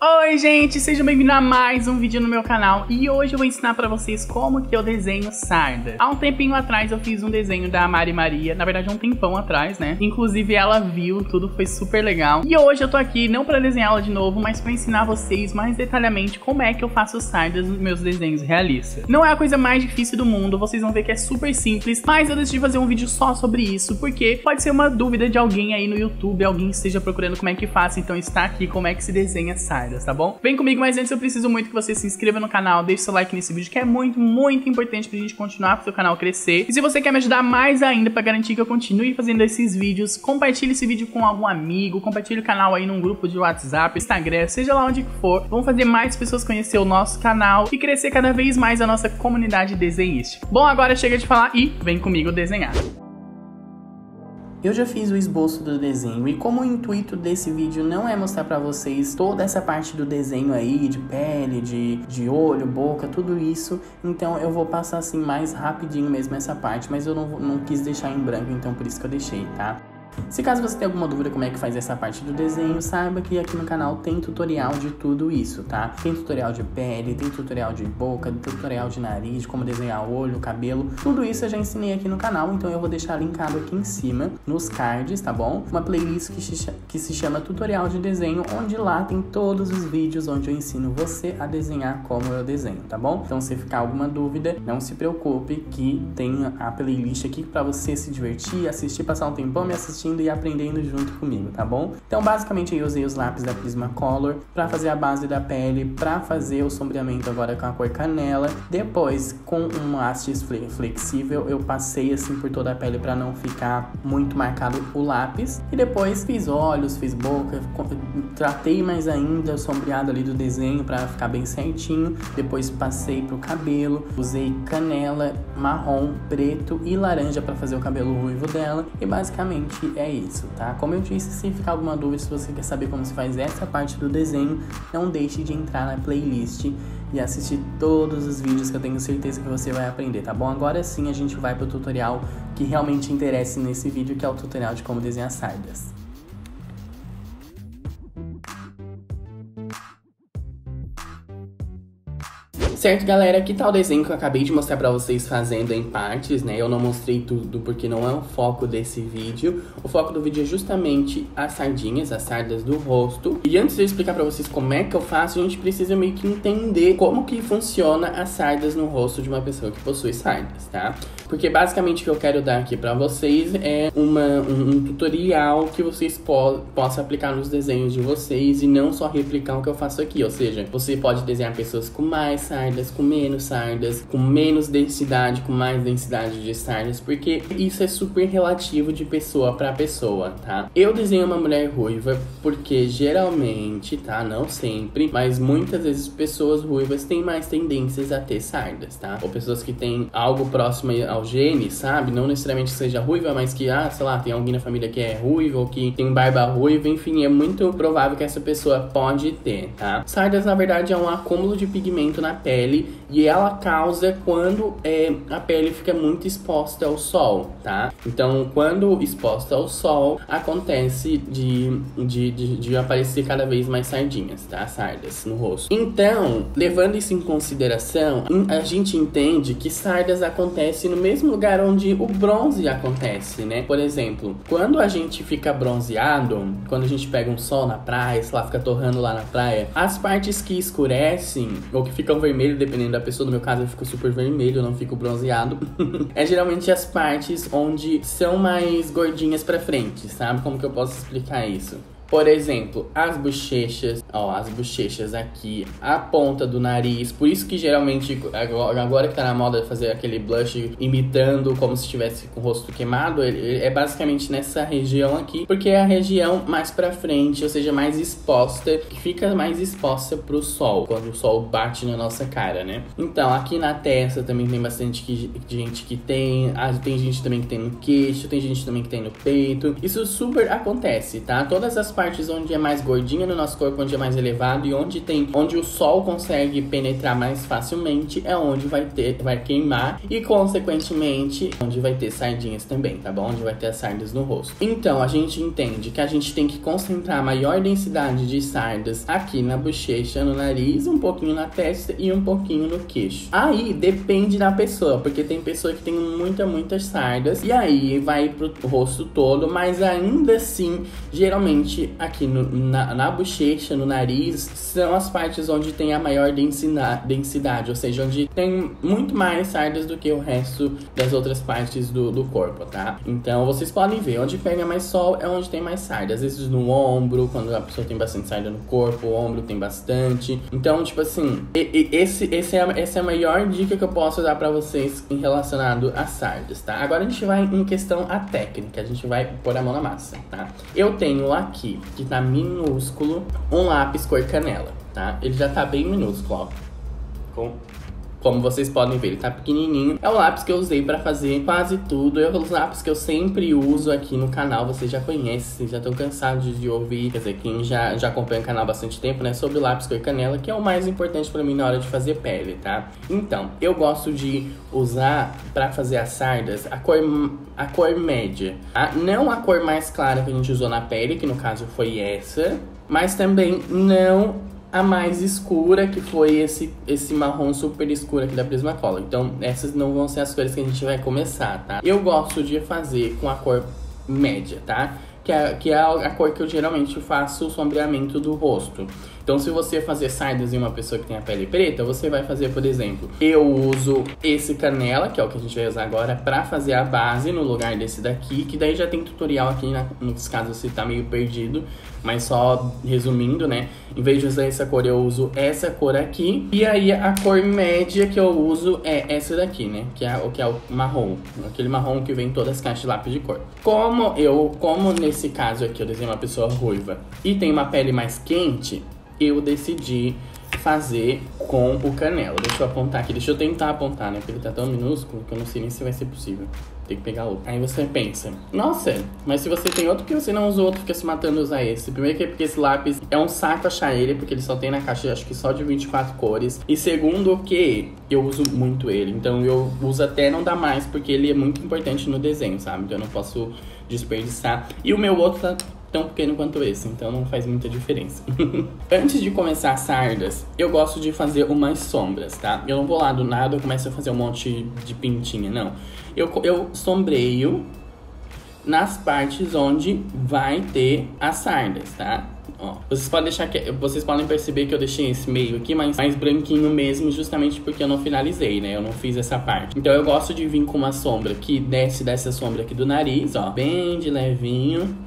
Oi gente, sejam bem-vindos a mais um vídeo no meu canal. E hoje eu vou ensinar pra vocês como que eu desenho sarda. Há um tempinho atrás eu fiz um desenho da Mari Maria, na verdade há um tempão atrás, né? Inclusive ela viu, tudo foi super legal. E hoje eu tô aqui não pra desenhá-la de novo, mas pra ensinar vocês mais detalhadamente como é que eu faço sardas nos meus desenhos realistas. Não é a coisa mais difícil do mundo, vocês vão ver que é super simples, mas eu decidi fazer um vídeo só sobre isso, porque pode ser uma dúvida de alguém aí no YouTube, alguém esteja procurando como é que faz, então está aqui como é que se desenha sarda, tá bom? Vem comigo, mas antes eu preciso muito que você se inscreva no canal, deixe seu like nesse vídeo que é muito, muito importante pra gente continuar, pro seu canal crescer. E se você quer me ajudar mais ainda pra garantir que eu continue fazendo esses vídeos, compartilhe esse vídeo com algum amigo, compartilhe o canal aí num grupo de WhatsApp, Instagram, seja lá onde for. Vamos fazer mais pessoas conhecer o nosso canal e crescer cada vez mais a nossa comunidade desenhista. Bom, agora chega de falar e vem comigo desenhar. Eu já fiz o esboço do desenho e como o intuito desse vídeo não é mostrar pra vocês toda essa parte do desenho aí, de pele, de olho, boca, tudo isso, então eu vou passar assim mais rapidinho mesmo essa parte, mas eu não quis deixar em branco, então por isso que eu deixei, tá? Se caso você tem alguma dúvida como é que faz essa parte do desenho, saiba que aqui no canal tem tutorial de tudo isso, tá? Tem tutorial de pele, tem tutorial de boca, tutorial de nariz, como desenhar olho, cabelo, tudo isso eu já ensinei aqui no canal, então eu vou deixar linkado aqui em cima, nos cards, tá bom? Uma playlist que se chama Tutorial de Desenho, onde lá tem todos os vídeos onde eu ensino você a desenhar como eu desenho, tá bom? Então se ficar alguma dúvida, não se preocupe que tem a playlist aqui pra você se divertir, assistir, passar um tempão me assistindo e aprendendo junto comigo, tá bom? Então basicamente eu usei os lápis da Prismacolor pra fazer a base da pele, pra fazer o sombreamento agora com a cor canela, depois com um haste flexível eu passei assim por toda a pele pra não ficar muito marcado o lápis, e depois fiz olhos, fiz boca, tratei mais ainda o sombreado ali do desenho pra ficar bem certinho, depois passei pro cabelo, usei canela, marrom, preto e laranja pra fazer o cabelo ruivo dela, e basicamente é isso, tá? Como eu disse, se ficar alguma dúvida, se você quer saber como se faz essa parte do desenho, não deixe de entrar na playlist e assistir todos os vídeos que eu tenho certeza que você vai aprender, tá bom? Agora sim a gente vai pro tutorial que realmente interessa nesse vídeo, que é o tutorial de como desenhar sardas. Certo, galera, que tal o desenho que eu acabei de mostrar pra vocês fazendo em partes, né? Eu não mostrei tudo porque não é o foco desse vídeo. O foco do vídeo é justamente as sardinhas, as sardas do rosto. E antes de eu explicar pra vocês como é que eu faço, a gente precisa meio que entender como que funciona as sardas no rosto de uma pessoa que possui sardas, tá? Porque basicamente o que eu quero dar aqui pra vocês é um tutorial que vocês possam aplicar nos desenhos de vocês e não só replicar o que eu faço aqui. Ou seja, você pode desenhar pessoas com mais sardas, com menos sardas, com menos densidade, com mais densidade de sardas, porque isso é super relativo de pessoa pra pessoa, tá? Eu desenho uma mulher ruiva porque geralmente, tá? Não sempre, mas muitas vezes pessoas ruivas têm mais tendências a ter sardas, tá? Ou pessoas que têm algo próximo ao gene, sabe? Não necessariamente que seja ruiva, mas que, sei lá, tem alguém na família que é ruiva ou que tem barba ruiva, enfim, é muito provável que essa pessoa pode ter, tá? Sardas, na verdade, é um acúmulo de pigmento na pele, e ela causa quando a pele fica muito exposta ao sol, tá? Então, quando exposta ao sol, acontece de aparecer cada vez mais sardinhas, tá? Sardas no rosto. Então, levando isso em consideração, a gente entende que sardas acontecem no mesmo lugar onde o bronze acontece, né? Por exemplo, quando a gente fica bronzeado, quando a gente pega um sol na praia, sei lá, fica torrando lá na praia, as partes que escurecem ou que ficam vermelhas, dependendo da pessoa, no meu caso eu fico super vermelho, eu não fico bronzeado. É geralmente as partes onde são mais gordinhas pra frente, sabe? Como que eu posso explicar isso? Por exemplo, as bochechas, ó, as bochechas aqui, a ponta do nariz, por isso que geralmente, agora que tá na moda fazer aquele blush imitando como se estivesse com o rosto queimado, ele é basicamente nessa região aqui, porque é a região mais pra frente, ou seja, mais exposta, que fica mais exposta pro sol, quando o sol bate na nossa cara, né? Então, aqui na testa também tem bastante gente que tem gente também que tem no queixo, tem gente também que tem no peito, isso super acontece, tá? Todas as partes onde é mais gordinha no nosso corpo, onde é mais elevado e onde o sol consegue penetrar mais facilmente, é onde vai queimar e, consequentemente, onde vai ter sardinhas também, tá bom? Onde vai ter as sardas no rosto. Então, a gente entende que a gente tem que concentrar a maior densidade de sardas aqui na bochecha, no nariz, um pouquinho na testa e um pouquinho no queixo. Aí, depende da pessoa, porque tem pessoa que tem muitas sardas e aí vai pro rosto todo, mas ainda assim, geralmente aqui na bochecha, no nariz, são as partes onde tem a maior densidade, ou seja, onde tem muito mais sardas do que o resto das outras partes do corpo, tá? Então, vocês podem ver, onde pega mais sol é onde tem mais sardas. Às vezes no ombro, quando a pessoa tem bastante sarda no corpo, o ombro tem bastante. Então, tipo assim, essa é a maior dica que eu posso dar pra vocês em relacionado a sardas, tá? Agora a gente vai em questão a técnica, a gente vai pôr a mão na massa, tá? Eu tenho aqui, que tá minúsculo, um lápis cor canela, tá? Ele já tá bem minúsculo, ó. Como vocês podem ver, ele tá pequenininho. É o lápis que eu usei pra fazer quase tudo. É os lápis que eu sempre uso aqui no canal. Vocês já conhecem, vocês já estão cansados de ouvir. Quer dizer, quem já acompanha o canal há bastante tempo, né? Sobre o lápis cor canela, que é o mais importante pra mim na hora de fazer pele, tá? Então, eu gosto de usar pra fazer as sardas a cor média, tá? Não a cor mais clara que a gente usou na pele, que no caso foi essa. Mas também não a mais escura, que foi esse marrom super escuro aqui da Prismacolor. Então, essas não vão ser as cores que a gente vai começar, tá? Eu gosto de fazer com a cor média, tá? Que é a cor que eu geralmente faço o sombreamento do rosto. Então, se você fazer sardas em uma pessoa que tem a pele preta, você vai fazer, por exemplo, eu uso esse canela, que é o que a gente vai usar agora, pra fazer a base no lugar desse daqui, que daí já tem tutorial aqui, nos casos se tá meio perdido, mas só resumindo, né? Em vez de usar essa cor, eu uso essa cor aqui, e aí a cor média que eu uso é essa daqui, né? Que é o marrom, aquele marrom que vem em todas as caixas de lápis de cor. Como nesse caso aqui eu desenho uma pessoa ruiva e tem uma pele mais quente, eu decidi fazer com o canela. Deixa eu apontar aqui, deixa eu tentar apontar, né? Porque ele tá tão minúsculo que eu não sei nem se vai ser possível. Tem que pegar outro. Aí você pensa, nossa, mas se você tem outro, que você não usa outro, fica se matando a usar esse. Primeiro que é porque esse lápis é um saco achar ele, porque ele só tem na caixa, acho que só de 24 cores. E segundo que eu uso muito ele, então eu uso até não dá mais, porque ele é muito importante no desenho, sabe? Então eu não posso desperdiçar. E o meu outro tá tão pequeno quanto esse, então não faz muita diferença. Antes de começar as sardas, eu gosto de fazer umas sombras, tá? Eu não vou lá do nada, eu começo a fazer um monte de pintinha, não. Eu sombreio nas partes onde vai ter as sardas, tá? Ó, vocês podem perceber que eu deixei esse meio aqui mais branquinho mesmo, justamente porque eu não finalizei, né? Eu não fiz essa parte. Então eu gosto de vir com uma sombra que desce dessa sombra aqui do nariz, ó, bem de levinho,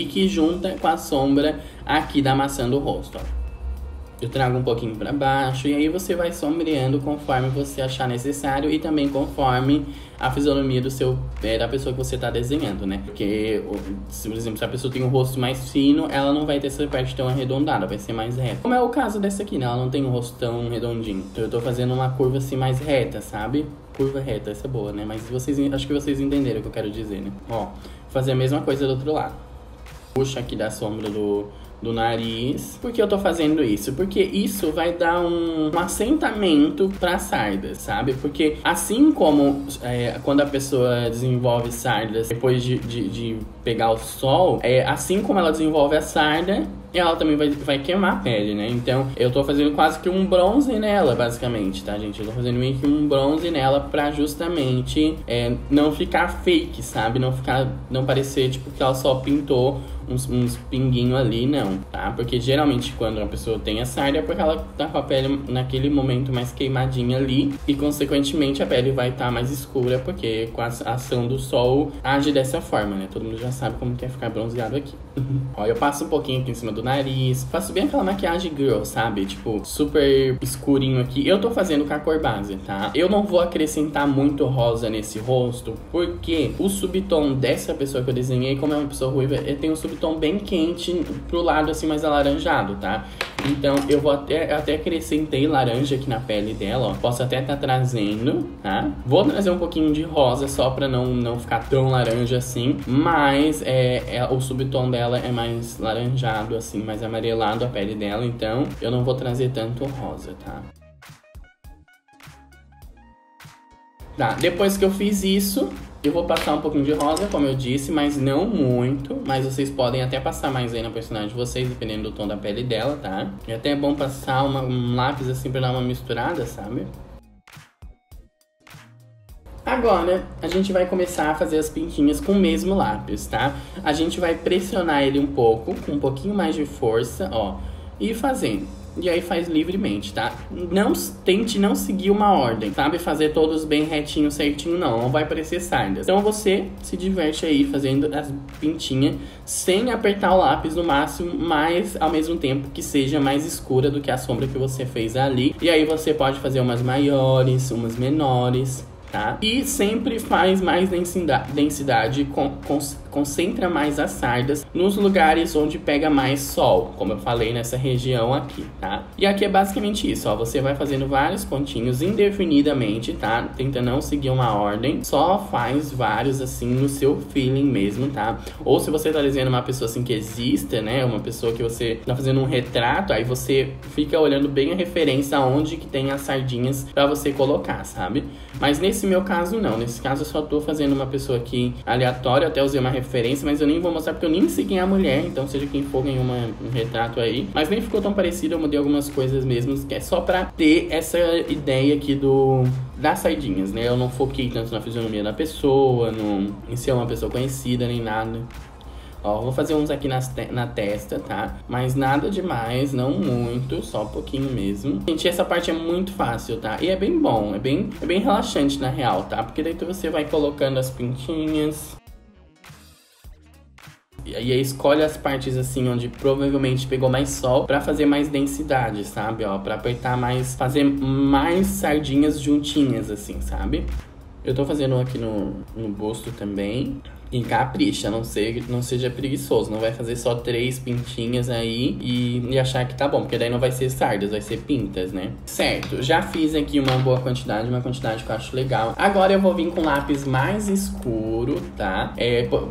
e que junta com a sombra aqui da maçã do rosto, ó. Eu trago um pouquinho pra baixo e aí você vai sombreando conforme você achar necessário e também conforme a fisionomia da pessoa que você tá desenhando, né? Porque, por exemplo, se a pessoa tem um rosto mais fino, ela não vai ter essa parte tão arredondada, vai ser mais reta. Como é o caso dessa aqui, né? Ela não tem um rosto tão redondinho. Então eu tô fazendo uma curva assim mais reta, sabe? Curva reta, essa é boa, né? Mas acho que vocês entenderam o que eu quero dizer, né? Ó, fazer a mesma coisa do outro lado. Puxa aqui da sombra do nariz. Por que eu tô fazendo isso? Porque isso vai dar um assentamento pra sardas, sabe? Porque assim como quando a pessoa desenvolve sardas depois de pegar o sol, assim como ela desenvolve a sarda, ela também vai queimar a pele, né? Então eu tô fazendo quase que um bronze nela, basicamente, tá, gente? Eu tô fazendo meio que um bronze nela pra justamente não ficar fake, sabe? Não parecer, tipo, que ela só pintou uns pinguinhos ali, não, tá? Porque geralmente quando uma pessoa tem a sarda é porque ela tá com a pele naquele momento mais queimadinha ali e, consequentemente, a pele vai estar mais escura porque com a ação do sol age dessa forma, né? Todo mundo já sabe como que é ficar bronzeado aqui. Ó, eu passo um pouquinho aqui em cima do nariz. Faço bem aquela maquiagem girl, sabe? Tipo, super escurinho aqui. Eu tô fazendo com a cor base, tá? Eu não vou acrescentar muito rosa nesse rosto, porque o subtom dessa pessoa que eu desenhei, como é uma pessoa ruiva, ele tem um subtom bem quente pro lado, assim, mais alaranjado, tá? Então, eu vou até acrescentei laranja aqui na pele dela, ó. Posso até tá trazendo, tá? Vou trazer um pouquinho de rosa só pra não ficar tão laranja assim. Mas o subtom dela é mais laranjado, assim, mais amarelado a pele dela. Então, eu não vou trazer tanto rosa, tá? Tá, depois que eu fiz isso, eu vou passar um pouquinho de rosa, como eu disse, mas não muito. Mas vocês podem até passar mais aí na personagem de vocês, dependendo do tom da pele dela, tá? E até é bom passar um lápis assim pra dar uma misturada, sabe? Agora, a gente vai começar a fazer as pintinhas com o mesmo lápis, tá? A gente vai pressionar ele um pouco, com um pouquinho mais de força, ó. E ir fazendo. E aí faz livremente, tá? Não tente não seguir uma ordem, sabe? Fazer todos bem retinho, certinho, não. Não vai parecer sardas. Então você se diverte aí fazendo as pintinhas sem apertar o lápis no máximo, mas ao mesmo tempo que seja mais escura do que a sombra que você fez ali. E aí você pode fazer umas maiores, umas menores, tá? E sempre faz mais densidade, concentra mais as sardas nos lugares onde pega mais sol, como eu falei nessa região aqui, tá? E aqui é basicamente isso, ó, você vai fazendo vários pontinhos indefinidamente, tá? Tenta não seguir uma ordem, só faz vários assim no seu feeling mesmo, tá? Ou se você tá desenhando uma pessoa assim que exista, né? Uma pessoa que você tá fazendo um retrato, aí você fica olhando bem a referência aonde que tem as sardinhas pra você colocar, sabe? Mas nesse meu caso não, nesse caso eu só tô fazendo uma pessoa aqui aleatória, até usei uma referência, mas eu nem vou mostrar porque eu nem sei quem é a mulher, então seja quem for ganhar um retrato aí. Mas nem ficou tão parecido, eu mudei algumas coisas mesmo, que é só pra ter essa ideia aqui das sardinhas, né? Eu não foquei tanto na fisionomia da pessoa, em ser uma pessoa conhecida, nem nada. Ó, vou fazer uns aqui na testa, tá? Mas nada demais, não muito, só um pouquinho mesmo. Gente, essa parte é muito fácil, tá? E é bem bom, é bem relaxante na real, tá? Porque daí você vai colocando as pintinhas. E aí escolhe as partes assim onde provavelmente pegou mais sol pra fazer mais densidade, sabe? Ó, pra apertar mais, fazer mais sardinhas juntinhas assim, sabe? Eu tô fazendo aqui no busto também. E capricha, não seja preguiçoso. Não vai fazer só 3 pintinhas aí e achar que tá bom, porque daí não vai ser sardas, vai ser pintas, né? Certo, já fiz aqui uma boa quantidade, uma quantidade que eu acho legal. Agora eu vou vir com lápis mais escuro, tá?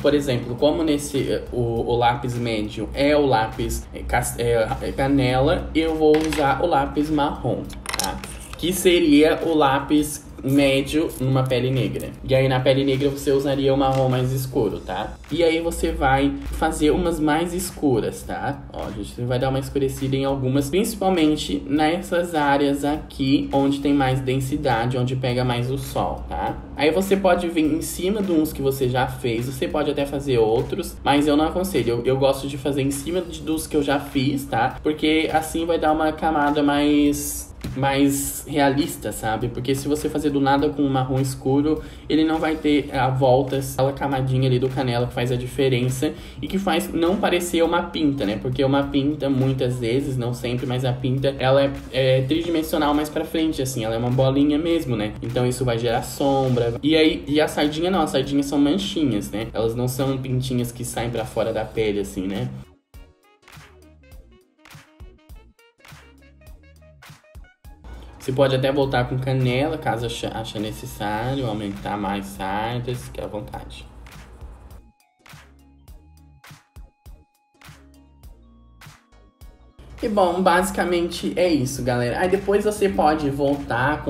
Por exemplo, como nesse o lápis médio é o lápis canela, eu vou usar o lápis marrom, tá? Que seria o lápis médio numa pele negra. E aí na pele negra você usaria o marrom mais escuro, tá? E aí você vai fazer umas mais escuras, tá? Ó, gente, você vai dar uma escurecida em algumas, principalmente nessas áreas aqui, onde tem mais densidade, onde pega mais o sol, tá? Aí você pode vir em cima de uns que você já fez, você pode até fazer outros, mas eu não aconselho, eu gosto de fazer em cima dos que eu já fiz, tá? Porque assim vai dar uma camada mais realista, sabe? Porque se você fazer do nada com um marrom escuro, ele não vai ter a volta, aquela camadinha ali do canela que faz a diferença e que faz não parecer uma pinta, né? Porque uma pinta, muitas vezes, não sempre, mas a pinta, ela é tridimensional mais pra frente, assim, ela é uma bolinha mesmo, né? Então isso vai gerar sombra. E aí, e a sardinha não, as sardinhas são manchinhas, né? Elas não são pintinhas que saem pra fora da pele, assim, né? Você pode até voltar com canela, caso ache necessário, aumentar mais sardas, que é à vontade. E bom, basicamente é isso, galera. Aí depois você pode voltar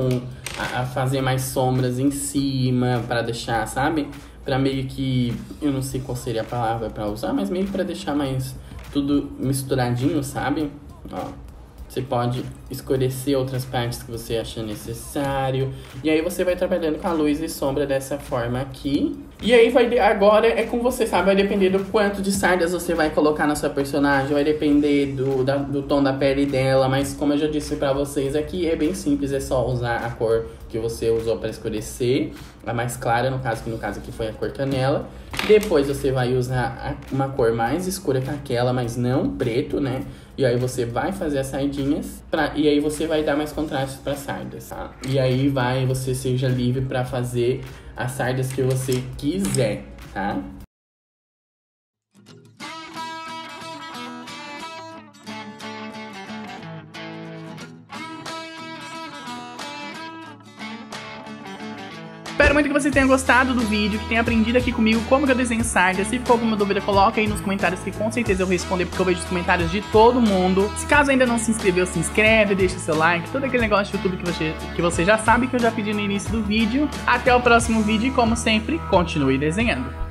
a fazer mais sombras em cima, pra deixar, sabe? Pra meio que, eu não sei qual seria a palavra pra usar, mas meio pra deixar mais tudo misturadinho, sabe? Ó. Você pode escurecer outras partes que você acha necessário. E aí você vai trabalhando com a luz e sombra dessa forma aqui. E aí agora é com você, sabe? Vai depender do quanto de sardas você vai colocar na sua personagem. Vai depender do tom da pele dela. Mas como eu já disse pra vocês aqui, é bem simples. É só usar a cor que você usou pra escurecer. a mais clara, no caso, que no caso aqui foi a cor canela. Depois você vai usar uma cor mais escura que aquela, mas não preto, né? E aí você vai fazer as sardinhas e aí você vai dar mais contraste para as sardas, tá? E aí vai, você seja livre para fazer as sardas que você quiser, tá? Espero muito que você tenha gostado do vídeo, que tenha aprendido aqui comigo como que eu desenho sardas. Se ficou alguma dúvida, coloca aí nos comentários que com certeza eu vou responder, porque eu vejo os comentários de todo mundo. Se caso ainda não se inscreveu, se inscreve, deixa o seu like, todo aquele negócio de YouTube que você já sabe que eu já pedi no início do vídeo. Até o próximo vídeo e, como sempre, continue desenhando.